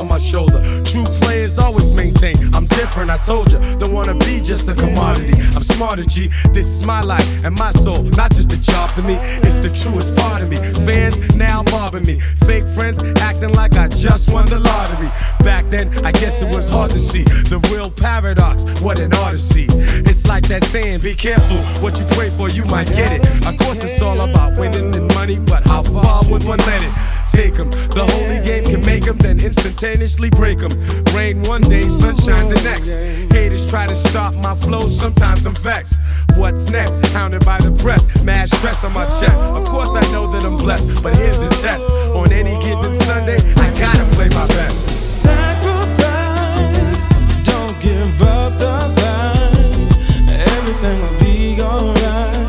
on my shoulder. True players always maintain I'm different, I told ya. Don't wanna be just a commodity. I'm smarter, G. This is my life and my soul, not just a job for me. It's the truest part of me. Fans now mobbing me. Fake friends acting like I just won the lottery. Back then, I guess it was hard to see the real paradox, what an odyssey. It's like that saying, be careful what you pray for, you might get it. Of course it's all about winning and money, but how far would one let it take them? The holy game can make them, then instantaneously break them. Rain one day, sunshine the next. Haters try to stop my flow, sometimes I'm vexed. What's next? Hounded by the press, mad stress on my chest. Of course I know that I'm blessed, but here's the test. On any given Sunday, I gotta play my best. Sacrifice, don't give up the fight. Everything will be alright.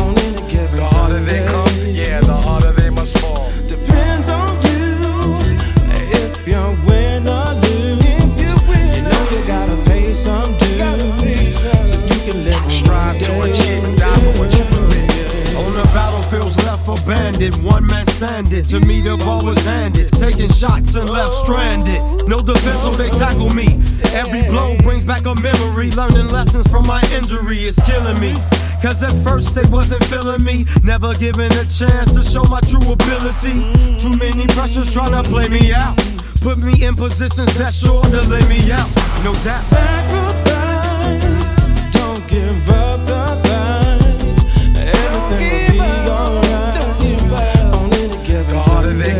On any given Sunday, the harder they come, yeah, the harder they must fall. Depends on you if you win or lose. You know you gotta pay some dues so you can live and strive to achieve and die for what you believe. On the battlefields left abandoned, one man standing. To me the ball was handed. Taking shots and left stranded. No defense, so they tackle me. Every blow brings back a memory. Learning lessons from my injury is killing me. Cause at first they wasn't feeling me. Never given a chance to show my true ability. Too many pressures trying to play me out. Put me in positions that's sure to lay me out. No doubt. Sacrifice, don't give up the fight. Everything will be alright. On any given Sunday.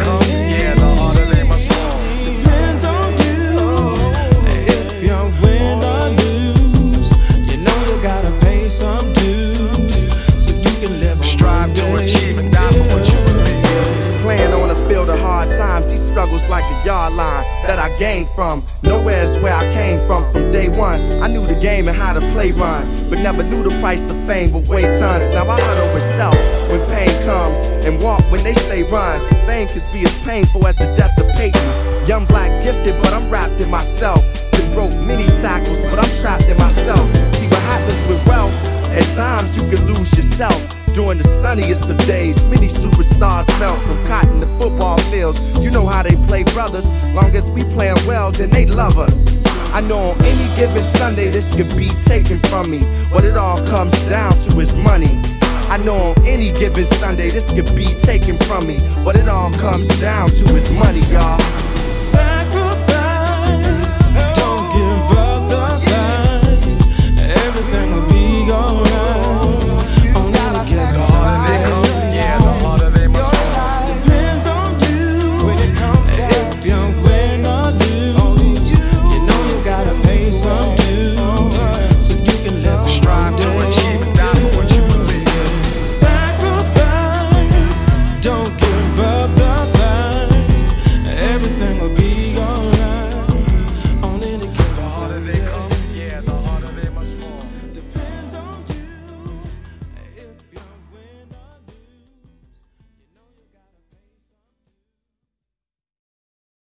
Struggles like the yard line that I gained from. Nowhere is where I came from day one. I knew the game and how to play run, but never knew the price of fame would weigh tons. Now I huddle with self when pain comes and walk when they say run. Fame can be as painful as the death of Peyton. Young black gifted, but I'm wrapped in myself. Been broke many tackles, but I'm trapped in myself. See what happens with wealth. At times you can lose yourself. During the sunniest of days, many superstars melt from cotton to football fields. You know how they play brothers. Long as we playin' well, then they love us. I know on any given Sunday this could be taken from me. What it all comes down to is money. I know on any given Sunday this could be taken from me. What it all comes down to is money, y'all.